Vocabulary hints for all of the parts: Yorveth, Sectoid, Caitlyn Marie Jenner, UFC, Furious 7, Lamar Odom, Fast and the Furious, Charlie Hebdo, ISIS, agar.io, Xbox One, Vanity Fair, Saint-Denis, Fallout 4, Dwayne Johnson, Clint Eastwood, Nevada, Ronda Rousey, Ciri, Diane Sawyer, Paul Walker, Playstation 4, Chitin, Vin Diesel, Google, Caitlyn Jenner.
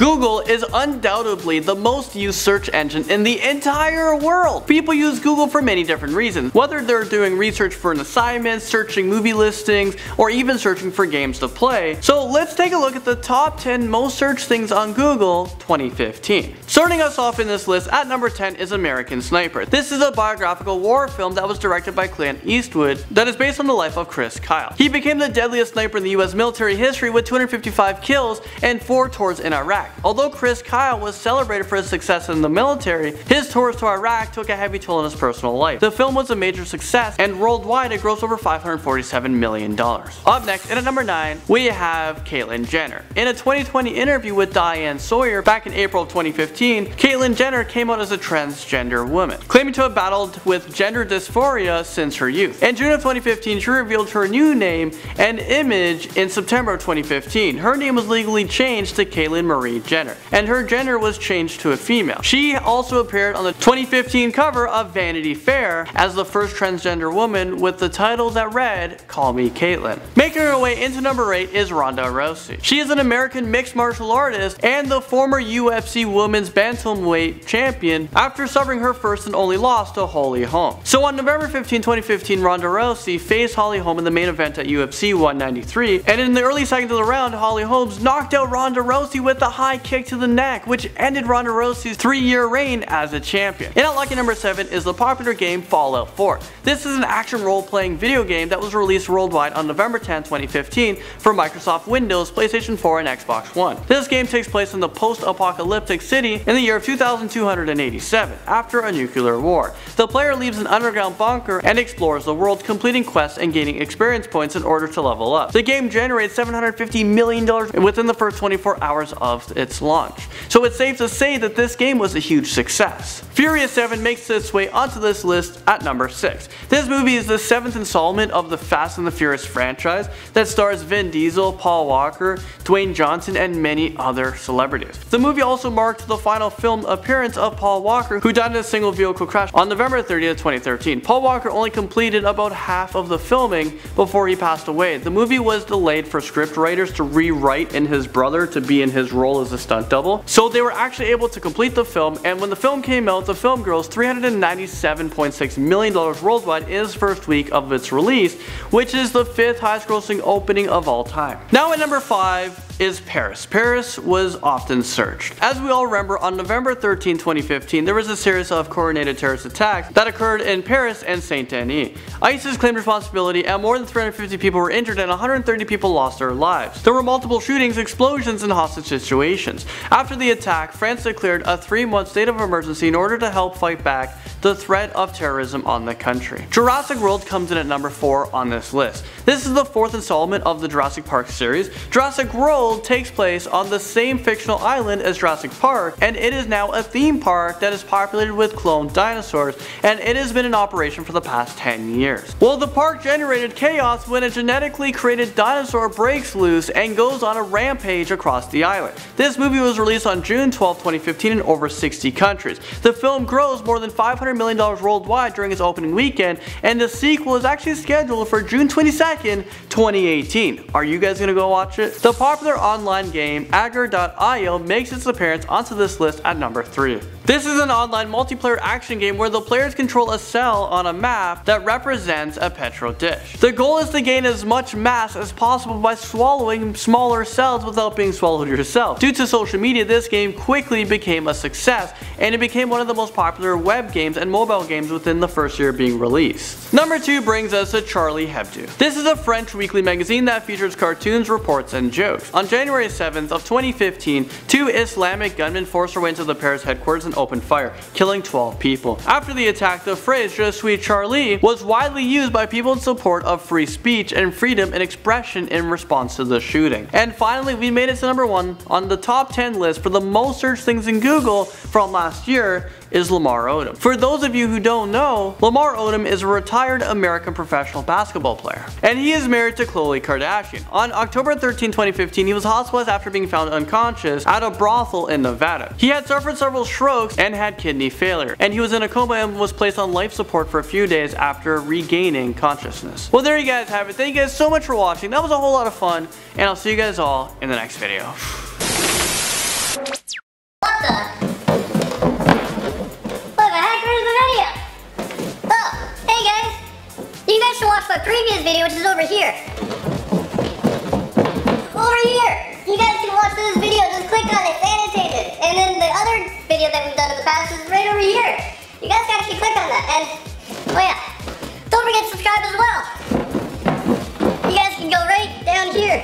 Google is undoubtedly the most used search engine in the entire world. People use Google for many different reasons, whether they're doing research for an assignment, searching movie listings, or even searching for games to play. So let's take a look at the top 10 most searched things on Google 2015. Starting us off in this list at number 10 is American Sniper. This is a biographical war film that was directed by Clint Eastwood that is based on the life of Chris Kyle. He became the deadliest sniper in the US military history with 255 kills and 4 tours in Iraq. Although Chris Kyle was celebrated for his success in the military, his tours to Iraq took a heavy toll on his personal life. The film was a major success, and worldwide it grossed over $547 million. Up next, and at number 9, we have Caitlyn Jenner. In a 2020 interview with Diane Sawyer back in April of 2015, Caitlyn Jenner came out as a transgender woman, claiming to have battled with gender dysphoria since her youth. In June of 2015, she revealed her new name and image in September of 2015. Her name was legally changed to Caitlyn Marie Jenner, and her gender was changed to a female. She also appeared on the 2015 cover of Vanity Fair as the first transgender woman, with the title that read, "Call Me Caitlyn." Making her way into number 8 is Ronda Rousey. She is an American mixed martial artist and the former UFC women's bantamweight champion after suffering her first and only loss to Holly Holm. So on November 15, 2015, Ronda Rousey faced Holly Holm in the main event at UFC 193, and in the early seconds of the round, Holly Holm knocked out Ronda Rousey with a high kick to the neck, which ended Ronda Rousey's 3-year reign as a champion. And at lucky number 7 is the popular game Fallout 4. This is an action role-playing video game that was released worldwide on November 10, 2015 for Microsoft Windows, PlayStation 4, and Xbox One. This game takes place in the post-apocalyptic city in the year of 2287, after a nuclear war. The player leaves an underground bunker and explores the world, completing quests and gaining experience points in order to level up. The game generates $750 million within the first 24 hours of its launch, so it's safe to say that this game was a huge success. Furious 7 makes its way onto this list at number 6. This movie is the 7th installment of the Fast and the Furious franchise that stars Vin Diesel, Paul Walker, Dwayne Johnson, and many other celebrities. The movie also marked the final film appearance of Paul Walker, who died in a single vehicle crash on November 30th, 2013. Paul Walker only completed about half of the filming before he passed away. The movie was delayed for script writers to rewrite in his brother to be in his role as a stunt double, so they were actually able to complete the film. And when the film came out, the film grossed $397.6 million worldwide in its first week of its release, which is the 5th highest grossing opening of all time. Now at number 5 is Paris. Paris was often searched. As we all remember, on November 13, 2015, there was a series of coordinated terrorist attacks that occurred in Paris and Saint-Denis. ISIS claimed responsibility, and more than 350 people were injured and 130 people lost their lives. There were multiple shootings, explosions, and hostage situations. After the attack, France declared a 3-month state of emergency in order to help fight back the threat of terrorism on the country. Jurassic World comes in at number 4 on this list. This is the 4th installment of the Jurassic Park series. Jurassic World takes place on the same fictional island as Jurassic Park, and it is now a theme park that is populated with cloned dinosaurs, and it has been in operation for the past 10 years. Well, the park generated chaos when a genetically created dinosaur breaks loose and goes on a rampage across the island. This movie was released on June 12, 2015 in over 60 countries. The film grossed more than $500 million worldwide during its opening weekend, and the sequel is actually scheduled for June 22nd, 2018. Are you guys gonna go watch it? The popular online game agar.io makes its appearance onto this list at number 3. This is an online multiplayer action game where the players control a cell on a map that represents a petrol dish. The goal is to gain as much mass as possible by swallowing smaller cells without being swallowed yourself. Due to social media, this game quickly became a success, and it became one of the most popular web games and mobile games within the first year being released. Number 2 brings us to Charlie Hebdo. This is a French weekly magazine that features cartoons, reports, and jokes. On January 7th of 2015, 2 Islamic gunmen forced their way into the Paris headquarters and opened fire, killing 12 people. After the attack, the phrase "Je suis Charlie" was widely used by people in support of free speech and freedom and expression in response to the shooting. And finally, we made it to number 1 on the top 10 list for the most searched things in Google from last year is Lamar Odom. For those of you who don't know, Lamar Odom is a retired American professional basketball player, and he is married to Khloe Kardashian. On October 13, 2015, he was hospitalized after being found unconscious at a brothel in Nevada. He had suffered several strokes and had kidney failure, and he was in a coma and was placed on life support for a few days after regaining consciousness. Well, there you guys have it. Thank you guys so much for watching. That was a whole lot of fun, and I'll see you guys all in the next video. Look, I had created the video. Oh, hey guys. You guys should watch my previous video, which is over here. Over here. You guys can watch this video. Just click on it. It's annotated. And then the other video that we've done in the past is right over here. You guys can actually click on that. And, oh yeah. Don't forget to subscribe as well. You guys can go right down here.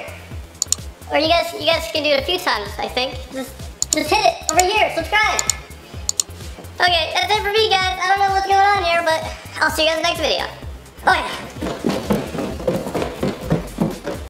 Or you guys can do it a few times, I think. Just hit it over here, subscribe. Okay, that's it for me guys. I don't know what's going on here, but I'll see you guys in the next video. Okay.